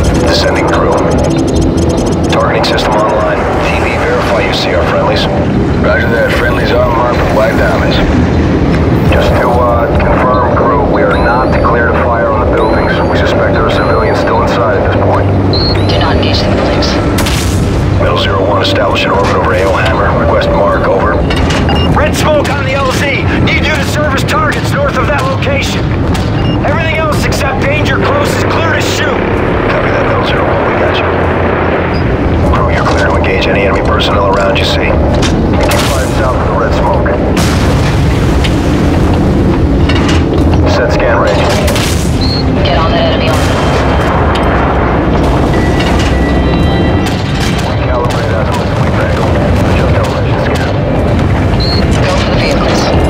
Descending crew. Targeting system online. TV, verify you see our friendlies. Roger that. Friendlies are marked with black diamonds. Just to confirm, crew, we are not declared to fire on the buildings. We suspect there are civilians still inside at this point. Do not engage the buildings. Middle 01, establish an orbit over AO Hammer. Request mark, over. Red smoke on the LZ. Need you to service targets north of that location. Everything else except danger close is clear to shoot. Copy that, Middle 01. We got you. Crew, you're clear to engage any enemy personnel around you see. Keep firing south of the red smoke. Set scan range. Get on that enemy on. Recalibrate out of the sweep angle. Adjust elevation scan. Go for the vehicles.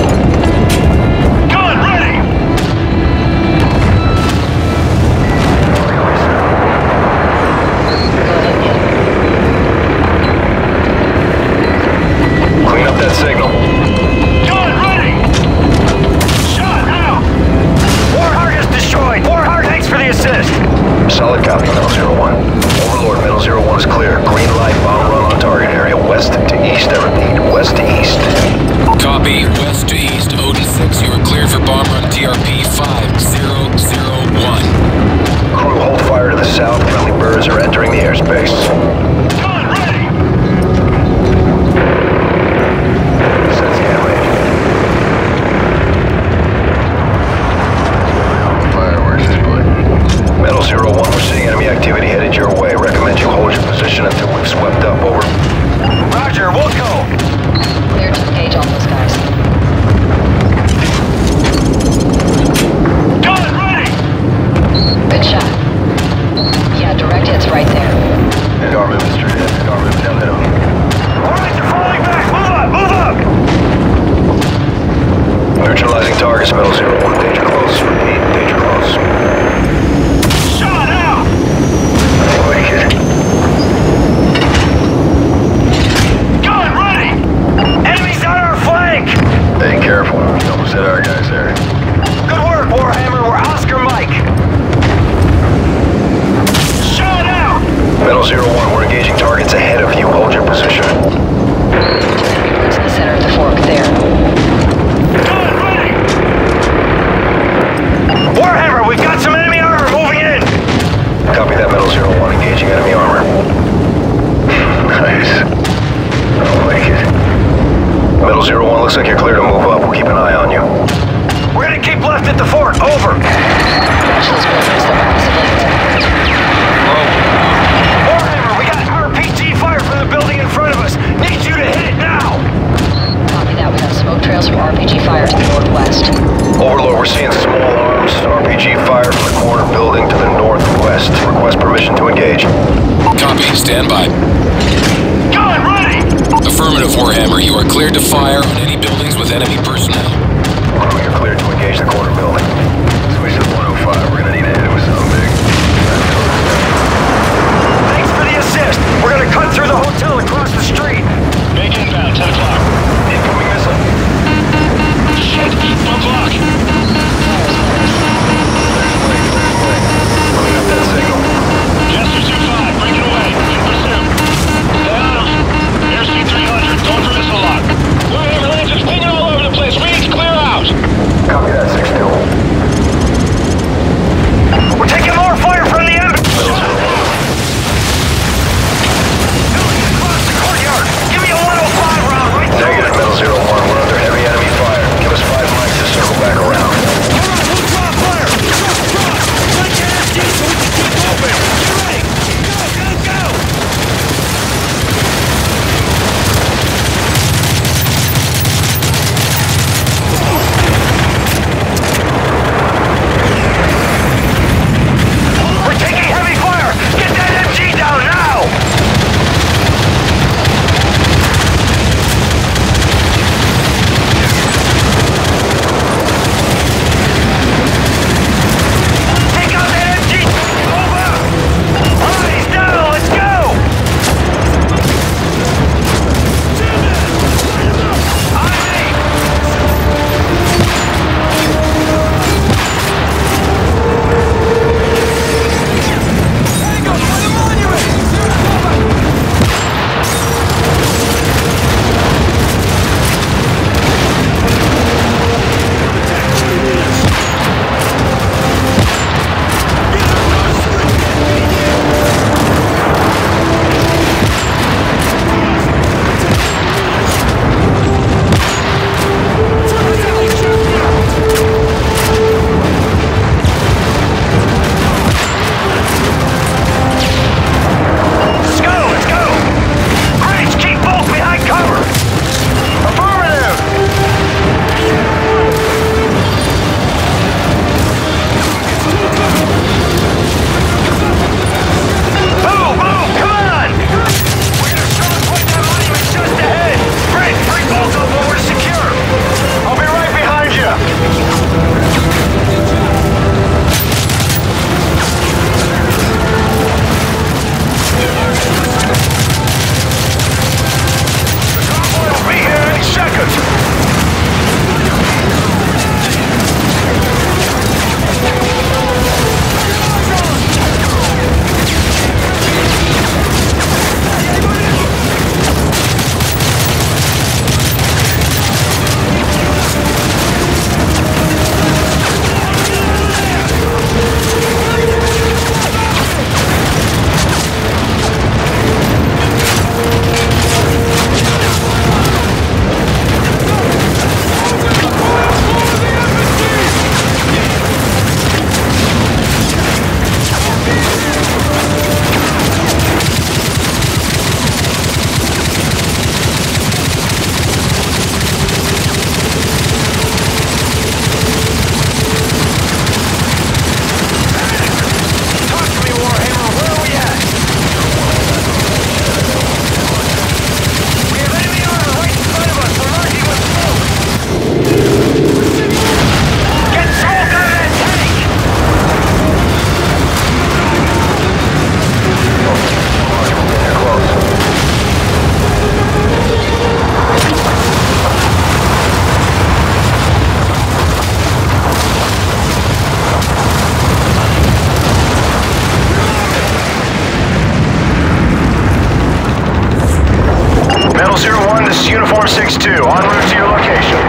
1, this is Uniform 6-2, en route to your location.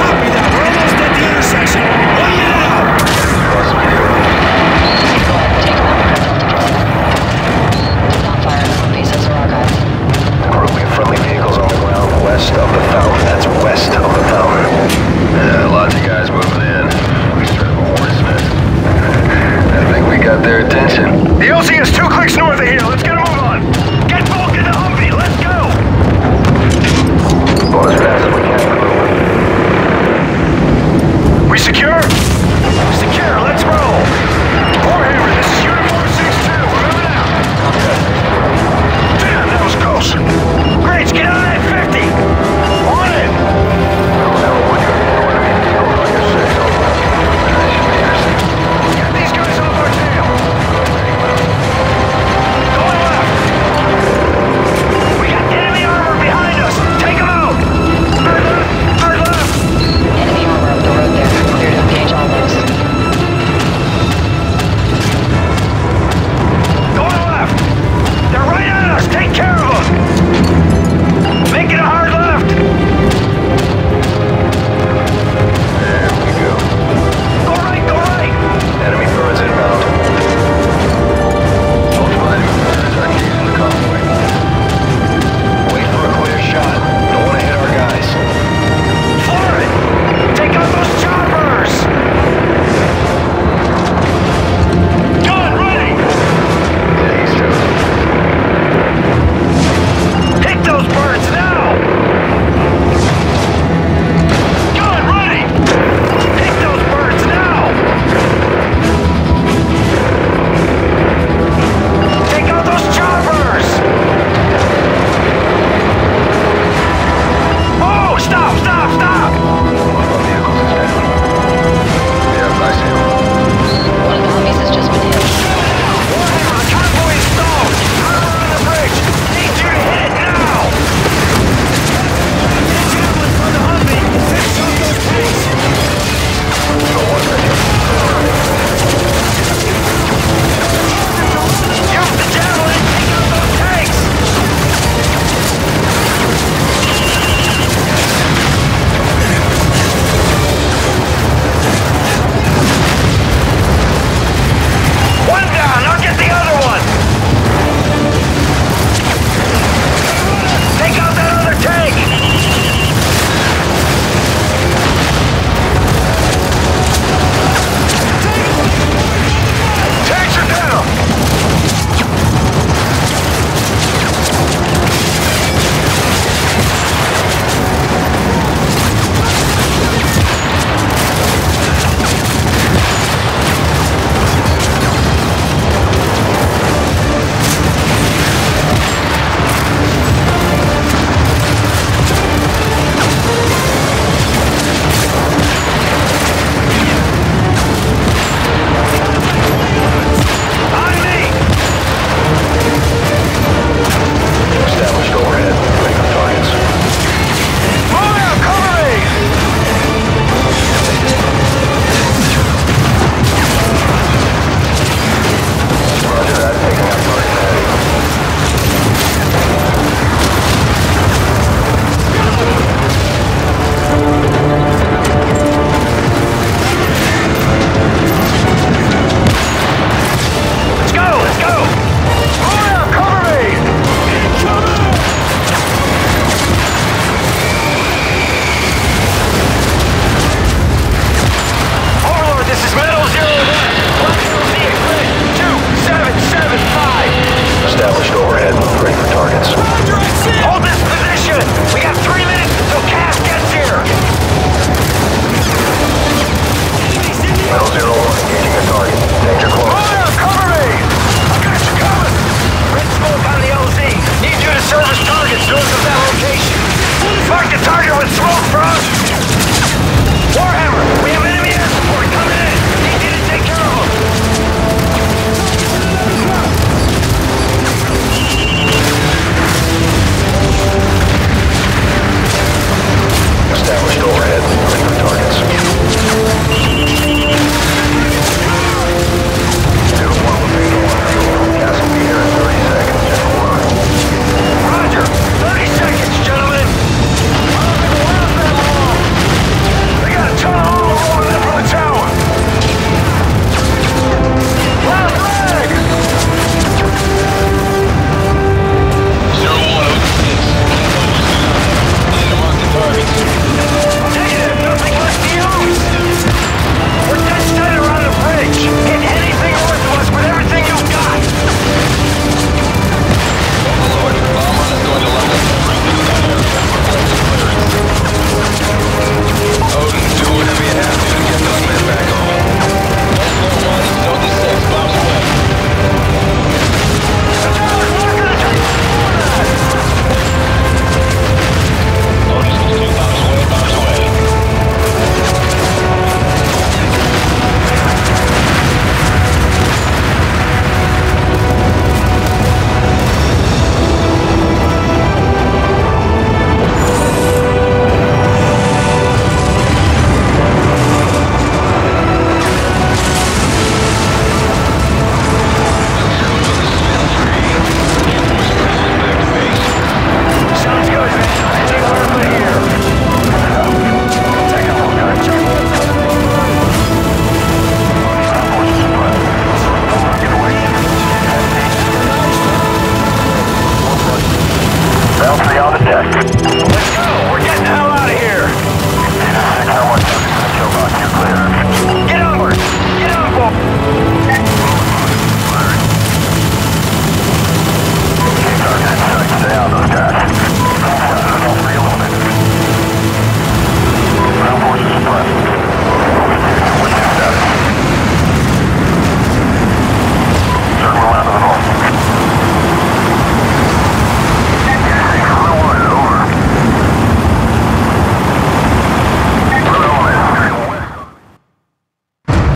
Copy that, we're almost at the intersection. What do you know? Group of friendly vehicles on the ground west of the Fowler. That's west of the Fowler. Yeah, lots of guys moving in. We sort of a horseman. I think we got their attention. The O.C. is too